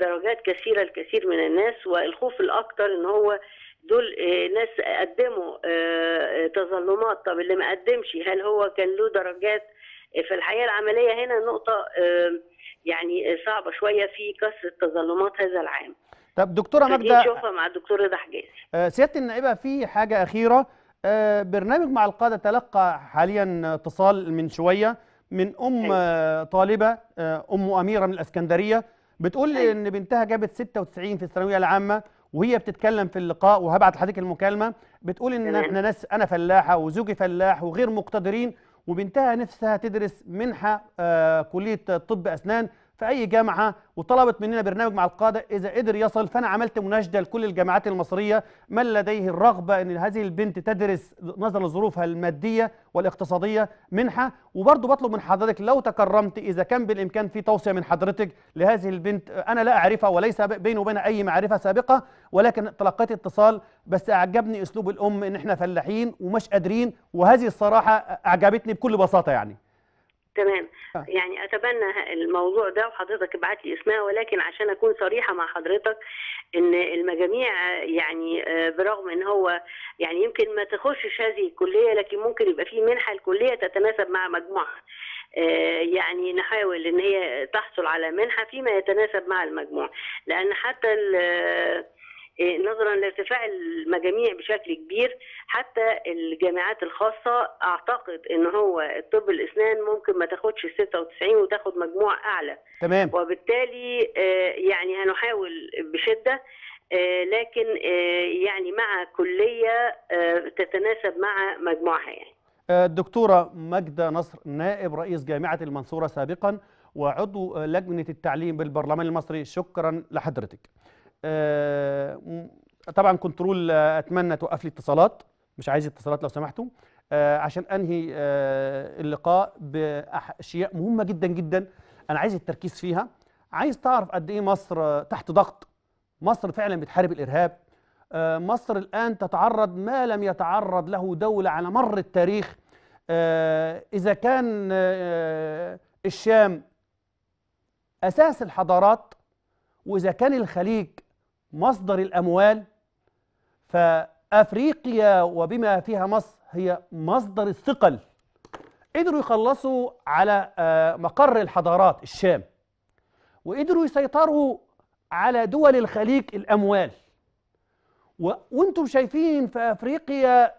درجات كثيره الكثير من الناس، والخوف الاكتر ان هو دول ناس قدموا تظلمات، طب اللي ما قدمش هل هو كان له درجات؟ في الحقيقه العمليه هنا نقطه يعني صعبه شويه في كثره تظلمات هذا العام. طب دكتوره ماجده نشوفها مع الدكتور رضا حجازي. سياده النائبه في حاجه اخيره، برنامج مع القاده تلقى حاليا اتصال من شويه من ام طالبه، ام اميره من الاسكندريه، بتقول ان بنتها جابت 96 في الثانويه العامه، وهي بتتكلم في اللقاء وهبعت لحضرتك المكالمه، بتقول ان احنا ناس، انا فلاحه وزوجي فلاح وغير مقتدرين، وبنتها نفسها تدرس منحه كليه طب اسنان في اي جامعه، وطلبت مننا برنامج مع القاده اذا قدر يصل. فانا عملت مناشده لكل الجامعات المصريه من لديه الرغبه ان هذه البنت تدرس نظرا لظروفها الماديه والاقتصاديه منحه، وبرضه بطلب من حضرتك لو تكرمت اذا كان بالامكان في توصيه من حضرتك لهذه البنت. انا لا اعرفها وليس بيني وبينها اي معرفه سابقه، ولكن تلقيت اتصال بس اعجبني اسلوب الام ان احنا فلاحين ومش قادرين، وهذه الصراحه اعجبتني بكل بساطه يعني. تمام. يعني اتبنى الموضوع ده وحضرتك ابعت لي اسمها، ولكن عشان اكون صريحه مع حضرتك ان المجاميع يعني برغم ان هو يعني يمكن ما تخشش هذه الكليه، لكن ممكن يبقى في منحه الكليه تتناسب مع مجموعها، يعني نحاول ان هي تحصل على منحه فيما يتناسب مع المجموع، لان حتى نظرا لارتفاع المجاميع بشكل كبير حتى الجامعات الخاصه، اعتقد ان هو الطب الاسنان ممكن ما تاخدش 96 وتاخد مجموع اعلى. تمام. وبالتالي يعني هنحاول بشده، لكن يعني مع كليه تتناسب مع مجموعها يعني. الدكتوره ماجده نصر، نائب رئيس جامعه المنصوره سابقا وعضو لجنه التعليم بالبرلمان المصري، شكرا لحضرتك. طبعا كنترول اتمنى توقف لي اتصالات، مش عايز اتصالات لو سمحتوا، عشان انهي اللقاء باشياء مهمه جدا جدا انا عايز التركيز فيها. عايز تعرف قد ايه مصر تحت ضغط، مصر فعلا بتحارب الارهاب، مصر الان تتعرض ما لم يتعرض له دوله على مر التاريخ. اذا كان الشام اساس الحضارات، واذا كان الخليج مصدر الأموال، فأفريقيا وبما فيها مصر هي مصدر الثقل. قدروا يخلصوا على مقر الحضارات الشام، وقدروا يسيطروا على دول الخليج الأموال، وانتم شايفين في أفريقيا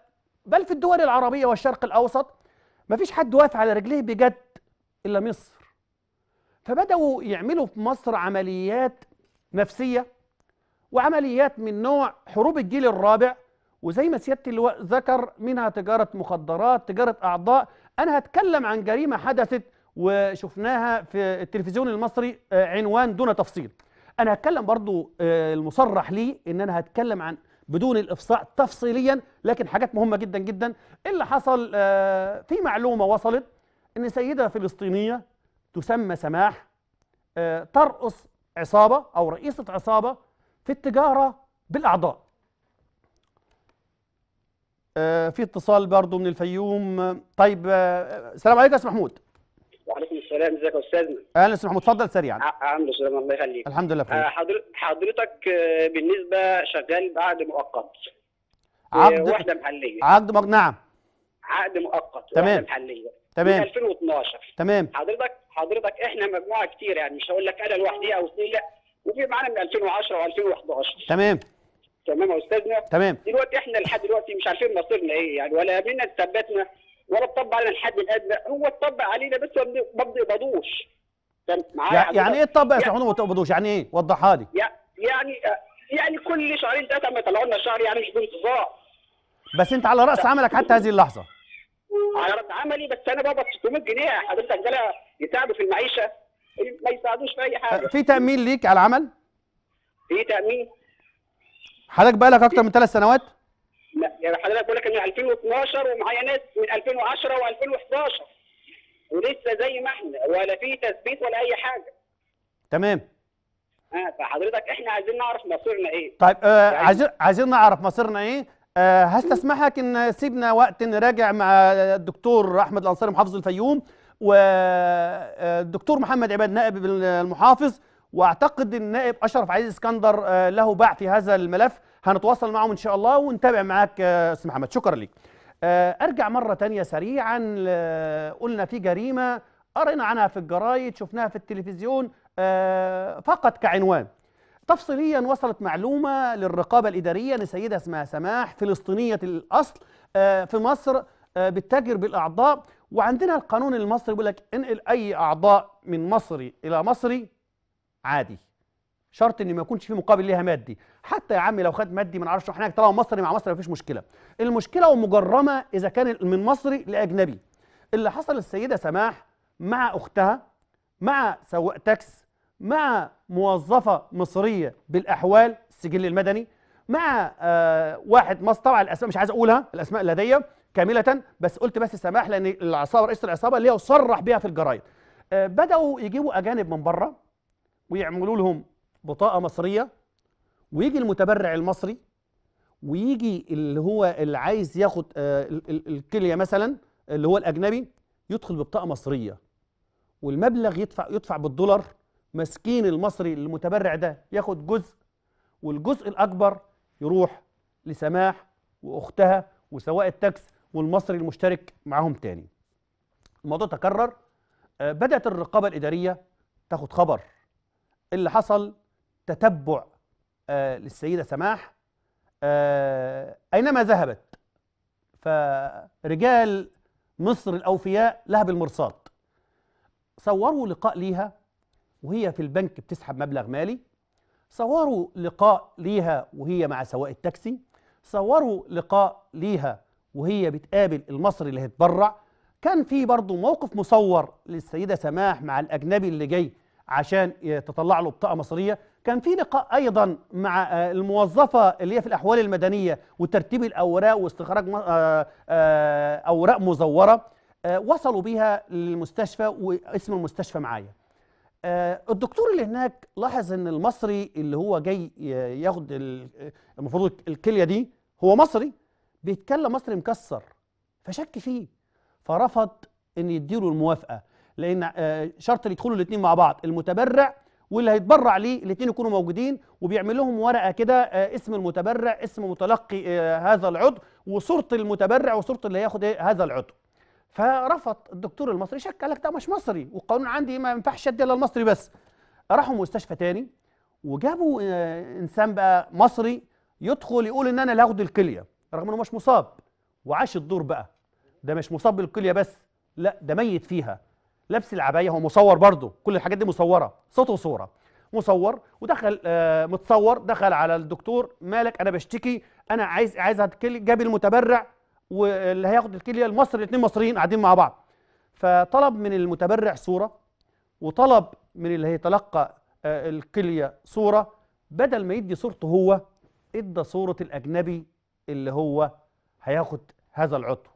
بل في الدول العربية والشرق الأوسط مفيش حد واقف على رجليه بجد إلا مصر. فبدأوا يعملوا في مصر عمليات نفسية وعمليات من نوع حروب الجيل الرابع، وزي ما سيادتي ذكر منها تجارة مخدرات، تجارة أعضاء. أنا هتكلم عن جريمة حدثت وشفناها في التلفزيون المصري عنوان دون تفصيل. أنا هتكلم برضو المصرح لي إن أنا هتكلم عن بدون الإفصاح تفصيليا، لكن حاجات مهمة جدا جدا. اللي حصل في معلومة وصلت إن سيدة فلسطينية تسمى سماح ترأس عصابة أو رئيسة عصابة في التجارة بالأعضاء. في اتصال برضو من الفيوم. طيب السلام عليكم يا أستاذ محمود. وعليكم السلام، ازيك يا استاذنا؟ اهلا استاذ محمود، اتفضل سريعا. عامل السلامه الله يخليك. الحمد لله بخير. حضرتك بالنسبه شغال بعقد مؤقت، عقد وحده محليه، عقد نعم عقد مؤقت، تمام، محليه، تمام، 2012، تمام. حضرتك احنا مجموعه كتير، يعني مش هقول لك انا لوحدي او اثنين، لا، وفي معانا من 2010 و2011. تمام تمام يا استاذنا، تمام. دلوقتي احنا لحد دلوقتي مش عارفين مصيرنا ايه، يعني ولا منا تثبتنا ولا تطبق علينا الحد الادنى، هو اتطبق علينا بس ما بنقبضوش. يعني ايه اتطبق يا سحون وما تقبضوش؟ يعني ايه؟ وضحها لي. يعني كل شهرين ثلاثه ما يطلعوا لنا شهر، يعني مش بانتظار. بس انت على راس عملك حتى هذه اللحظه. على راس عملي، بس انا بقبض 600 جنيه حضرتك، ده يساعدوا في المعيشه؟ ما يساعدوش في اي حاجه. في تامين ليك على العمل؟ في تامين. حضرتك بقى لك اكتر من 3 سنوات؟ لا، يعني حضرتك بقول لك من 2012 ومعايا ناس من 2010 و2011 ولسه زي ما احنا، ولا في تثبيت ولا اي حاجه. تمام. فحضرتك احنا عايزين نعرف مصيرنا ايه. طيب يعني عايزين نعرف مصيرنا ايه. هستسمحك ان سيبنا وقت نراجع مع الدكتور احمد الانصاري محافظ الفيوم والدكتور محمد عباد نائب المحافظ، واعتقد النائب اشرف عزيز اسكندر له باع في هذا الملف، هنتواصل معهم ان شاء الله ونتابع معاك استاذ محمد، شكرا ليك. ارجع مره ثانيه سريعا، قلنا في جريمه قرينا عنها في الجرايد، شفناها في التلفزيون فقط كعنوان. تفصيليا وصلت معلومه للرقابه الاداريه ان سيده اسمها سماح فلسطينيه الاصل في مصر بتتاجر بالاعضاء، وعندنا القانون المصري بيقول لك انقل اي اعضاء من مصري الى مصري عادي، شرط ان ما يكونش في مقابل ليها مادي. حتى يا عمي لو خد مادي ما نعرفش، احنا طالما مصري مع مصري مفيش مشكله. المشكله ومجرمه اذا كان من مصري لاجنبي. اللي حصل السيده سماح مع اختها مع سواق تاكس مع موظفه مصريه بالاحوال السجل المدني مع واحد مصري، طبعا الاسماء مش عايز اقولها، الاسماء اللديه كامله، بس قلت بس سماح لان العصابه رئيسه العصابه اللي هي صرح بها في الجرايد. بداوا يجيبوا اجانب من بره ويعملوا لهم بطاقة مصرية، ويجي المتبرع المصري ويجي اللي هو اللي عايز ياخد الكلية مثلا اللي هو الأجنبي يدخل ببطاقة مصرية، والمبلغ يدفع بالدولار. مسكين المصري المتبرع ده ياخد جزء، والجزء الأكبر يروح لسماح وأختها وسواق التاكس والمصري المشترك معاهم تاني. الموضوع تكرر. بدأت الرقابة الإدارية تاخد خبر اللي حصل، تتبع للسيدة سماح أينما ذهبت، فرجال مصر الأوفياء لها بالمرصاد. صوروا لقاء ليها وهي في البنك بتسحب مبلغ مالي، صوروا لقاء ليها وهي مع سواق التاكسي، صوروا لقاء ليها وهي بتقابل المصري اللي هيتبرع. كان في برضه موقف مصور للسيدة سماح مع الأجنبي اللي جاي عشان تطلع له بطاقة مصرية. كان في لقاء أيضا مع الموظفة اللي هي في الأحوال المدنية وترتيب الأوراق واستخراج أوراق مزورة. وصلوا بيها للمستشفى، واسم المستشفى معايا. الدكتور اللي هناك لاحظ إن المصري اللي هو جاي ياخد المفروض الكلية دي هو مصري، بيتكلم مصري مكسر، فشك فيه فرفض إن يديله الموافقة، لأن شرط اللي يدخلوا الاثنين مع بعض، المتبرع واللي هيتبرع ليه الاثنين يكونوا موجودين، وبيعمل لهم ورقة كده اسم المتبرع، اسم متلقي هذا العضو، وصورة المتبرع وصورة اللي هياخد هذا العضو. فرفض الدكتور المصري، شك، قال لك ده مش مصري والقانون عندي ما ينفعش ادي الا المصري بس. راحوا مستشفى تاني وجابوا انسان بقى مصري يدخل يقول ان انا اللي هاخد الكلية رغم انه مش مصاب، وعاش الدور بقى، ده مش مصاب بالكلية بس، لا ده ميت فيها، لبس العباية، هو مصور برضه، كل الحاجات دي مصورة صوت وصورة. مصور، ودخل متصور، دخل على الدكتور: مالك؟ انا بشتكي، انا عايز اتكلم. جاب المتبرع واللي هياخد الكليه لمصر، الاثنين مصريين قاعدين مع بعض. فطلب من المتبرع صوره، وطلب من اللي هيتلقى الكليه صوره. بدل ما يدي صورته هو، ادى صوره الاجنبي اللي هو هياخد هذا العضو.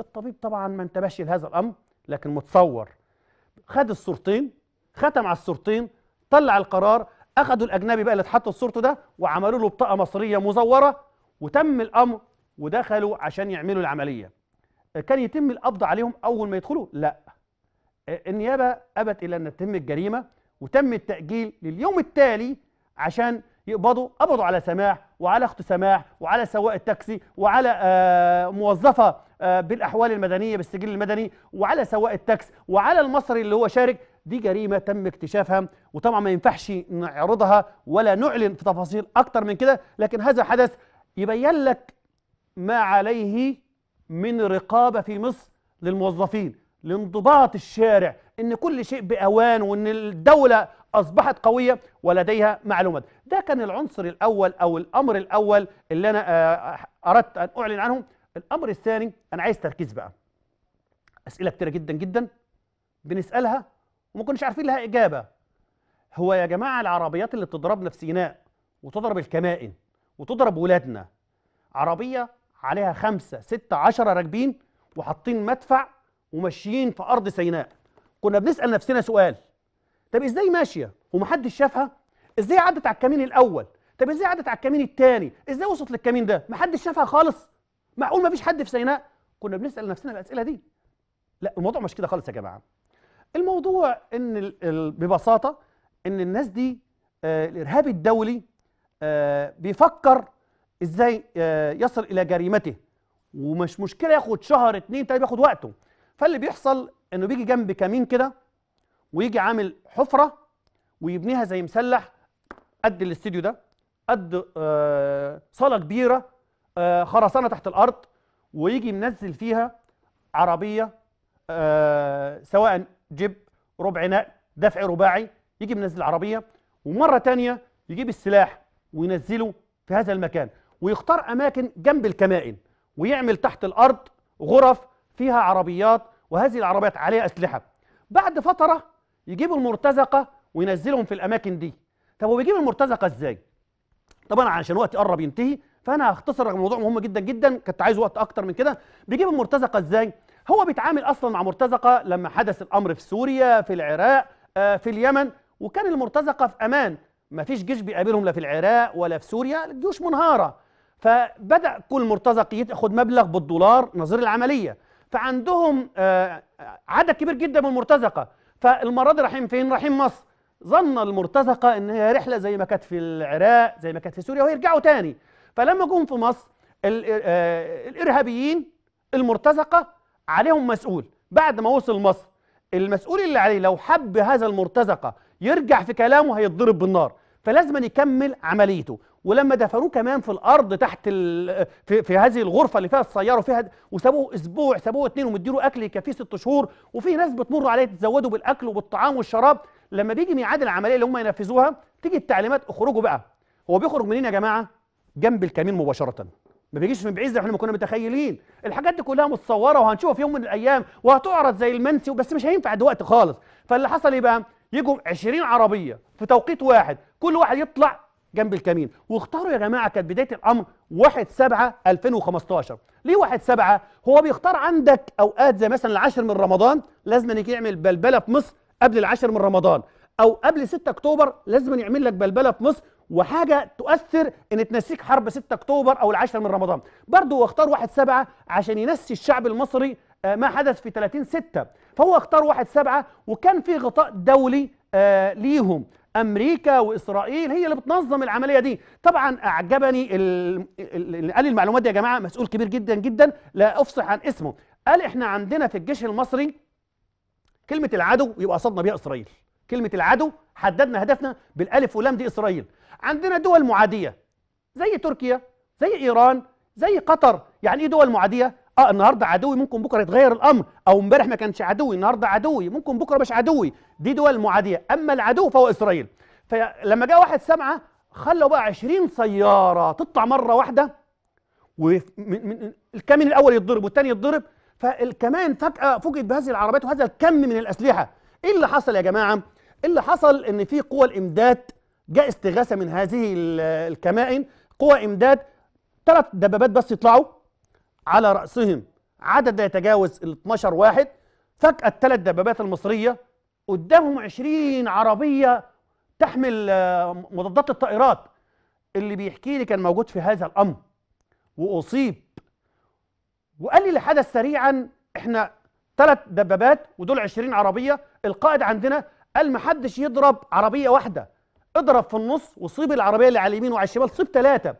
الطبيب طبعا ما انتبهش لهذا الامر، لكن متصور خد الصورتين، ختم على الصورتين، طلع القرار. اخدوا الاجنبي بقى اللي اتحط صورته ده وعملوا له بطاقه مصريه مزوره، وتم الامر ودخلوا عشان يعملوا العمليه. كان يتم القبض عليهم اول ما يدخلوا، لا، النيابه ابت الى ان تتم الجريمه، وتم التاجيل لليوم التالي عشان يقبضوا. قبضوا على سماح وعلى اخت سماح وعلى سواق التاكسي وعلى موظفه بالاحوال المدنيه بالسجل المدني وعلى سواق التاكسي وعلى المصري اللي هو شارك. دي جريمه تم اكتشافها، وطبعا ما ينفعش نعرضها ولا نعلن في تفاصيل اكتر من كده، لكن هذا حدث يبين لك ما عليه من رقابه في مصر للموظفين، لانضباط الشارع، ان كل شيء باوان، وان الدوله اصبحت قويه ولديها معلومات. ده كان العنصر الاول او الامر الاول اللي انا اردت ان اعلن عنه. الامر الثاني، انا عايز تركيز بقى. اسئله كتيره جدا جدا بنسالها وما كناش عارفين لها اجابه. هو يا جماعه العربيات اللي بتضربنا في سيناء وتضرب الكمائن وتضرب ولادنا، عربيه عليها 5 6 10 راكبين وحاطين مدفع وماشيين في ارض سيناء. كنا بنسال نفسنا سؤال: طب ازاي ماشيه ومحدش شافها؟ ازاي عدت على الكمين الاول؟ طب ازاي عدت على الكمين الثاني؟ ازاي وصلت للكمين ده؟ محدش شافها خالص؟ معقول مفيش حد في سيناء؟ كنا بنسال نفسنا الاسئله دي. لا، الموضوع مش كده خالص يا جماعه. الموضوع ان ببساطه ان الناس دي الارهاب الدولي بيفكر ازاي يصل الى جريمته، ومش مشكله ياخد شهر 2 3، ياخد وقته. فاللي بيحصل انه بيجي جنب كمين كده ويجي عامل حفره ويبنيها زي مسلح قد الاستديو ده، قد صاله كبيره، خرسانه تحت الارض، ويجي منزل فيها عربيه، سواء جيب ربع نقل دفع رباعي، يجي منزل عربيه، ومره تانية يجيب السلاح وينزله في هذا المكان، ويختار اماكن جنب الكمائن، ويعمل تحت الارض غرف فيها عربيات، وهذه العربيات عليها اسلحه. بعد فتره يجيبوا المرتزقه وينزلهم في الاماكن دي. طب هو بيجيب المرتزقه ازاي؟ طبعا عشان وقتي قرب ينتهي فانا هختصر، الموضوع مهم جدا جدا، كنت عايز وقت اكتر من كده. بيجيب المرتزقه ازاي؟ هو بيتعامل اصلا مع مرتزقه لما حدث الامر في سوريا، في العراق، في اليمن، وكان المرتزقه في امان، مفيش جيش بيقابلهم لا في العراق ولا في سوريا، الجيوش منهاره. فبدا كل مرتزق ياخد مبلغ بالدولار نظير العمليه، فعندهم عدد كبير جدا من المرتزقه. فالمره دي رايحين فين؟ رايحين مصر. ظن المرتزقه ان هي رحله زي ما كانت في العراق، زي ما كانت في سوريا، وهيرجعوا تاني. فلما جم في مصر الارهابيين المرتزقه عليهم مسؤول. بعد ما وصل مصر، المسؤول اللي عليه لو حب هذا المرتزقه يرجع في كلامه هيتضرب بالنار، فلازم يكمل عمليته. ولما دفنوه كمان في الارض تحت في هذه الغرفه اللي فيها السياره وفيها، وسابوه اسبوع، سابوه 2، ومديله اكل يكفيه 6 شهور، وفي ناس بتمر عليه تزودوا بالاكل وبالطعام والشراب. لما بيجي ميعاد العمليه اللي هم ينفذوها تيجي التعليمات: اخرجوا بقى. هو بيخرج منين يا جماعه؟ جنب الكمين مباشره، ما بيجيش من بعيد زي ما احنا كنا متخيلين. الحاجات دي كلها متصوره وهنشوفها في يوم من الايام وهتعرض زي المنسي، بس مش هينفع دلوقتي خالص. فاللي حصل ايه بقى؟ يجوا 20 عربيه في توقيت واحد، كل واحد يطلع جنب الكمين. واختاروا يا جماعه، كانت بدايه الامر 1/7/2015. ليه 1/7؟ هو بيختار عندك اوقات زي مثلا 10 من رمضان لازم يجي يعمل بلبله في مصر قبل 10 من رمضان، او قبل 6 اكتوبر لازم يعمل لك بلبله في مصر، وحاجه تؤثر ان تنسيك حرب 6 اكتوبر او 10 من رمضان. برضه هو اختار 1/7 عشان ينسي الشعب المصري ما حدث في 30/6. فهو اختار 1/7، وكان في غطاء دولي ليهم. امريكا واسرائيل هي اللي بتنظم العمليه دي. طبعا اعجبني اللي قال المعلومات دي يا جماعه، مسؤول كبير جدا جدا لا افصح عن اسمه، قال: احنا عندنا في الجيش المصري كلمه العدو يبقى صدنا بيها اسرائيل. كلمه العدو حددنا هدفنا بالالف واللام، دي اسرائيل. عندنا دول معاديه زي تركيا، زي ايران، زي قطر. يعني ايه دول معاديه؟ النهارده عدوي ممكن بكره يتغير الامر، او امبارح ما كانش عدوي النهارده عدوي، ممكن بكره مش عدوي. دي دول معاديه. اما العدو فهو اسرائيل. فلما جاء واحد سمعه خلوا بقى 20 سياره تطلع مره واحده، والكمين الاول يتضرب والثاني يتضرب، فالكمان فجاه فوجئت بهذه العربيات وهذا الكم من الاسلحه. ايه اللي حصل يا جماعه؟ اللي حصل ان في قوى الامداد جاء استغاثه من هذه الكمائن، قوى امداد 3 دبابات بس يطلعوا على راسهم عدد لا يتجاوز 12 واحد. فجأة ال3 دبابات المصرية قدامهم 20 عربية تحمل مضادات الطائرات. اللي بيحكي لي كان موجود في هذا الأمر وأصيب، وقال لي الحدث سريعا، احنا 3 دبابات ودول 20 عربية، القائد عندنا قال محدش يضرب عربية واحدة، اضرب في النص وصيب العربية اللي على اليمين وعلى الشمال، صيب 3.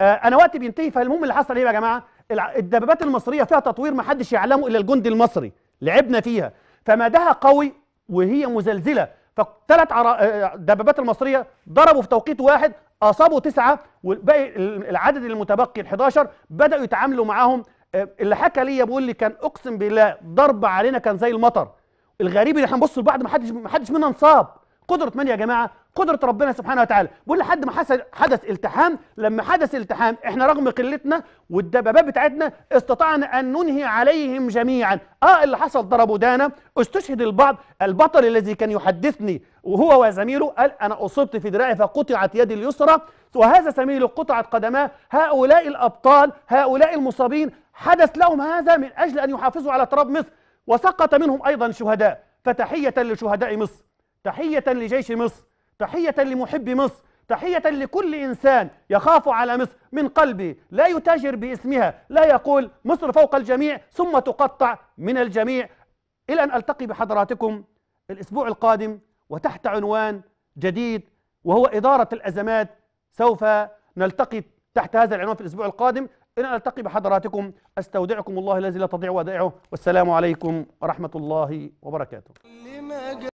أنا وقتي بينتهي. فالمهم اللي حصل إيه يا جماعة؟ الدبابات المصرية فيها تطوير محدش يعلمه إلا الجندي المصري، لعبنا فيها، فمداها قوي وهي مزلزله، ال3 دبابات المصريه ضربوا في توقيت واحد، اصابوا 9، والباقي العدد المتبقي ال11 بداوا يتعاملوا معاهم. اللي حكى لي بيقول لي كان اقسم بالله ضرب علينا كان زي المطر. الغريب ان احنا نبص لبعض ما حدش منا انصاب. قدره من يا جماعه؟ قدره ربنا سبحانه وتعالى. بيقول لحد ما حدث التحام، لما حدث التحام احنا رغم قلتنا والدبابات بتاعتنا استطعنا ان ننهي عليهم جميعا. اللي حصل ضربوا دانا، استشهد البعض. البطل الذي كان يحدثني وهو وزميله قال انا اصبت في ذراعي فقطعت يدي اليسرى، وهذا زميله قطعت قدماه. هؤلاء الابطال، هؤلاء المصابين حدث لهم هذا من اجل ان يحافظوا على تراب مصر، وسقط منهم ايضا شهداء. فتحيه لشهداء مصر، تحيه لجيش مصر، تحية لمحب مصر، تحية لكل إنسان يخاف على مصر من قلبه، لا يتاجر باسمها، لا يقول مصر فوق الجميع ثم تقطع من الجميع. إلى أن ألتقي بحضراتكم الأسبوع القادم وتحت عنوان جديد وهو إدارة الأزمات، سوف نلتقي تحت هذا العنوان في الأسبوع القادم. إلى أن ألتقي بحضراتكم أستودعكم الله الذي لا تضيع ودائعه، والسلام عليكم ورحمة الله وبركاته.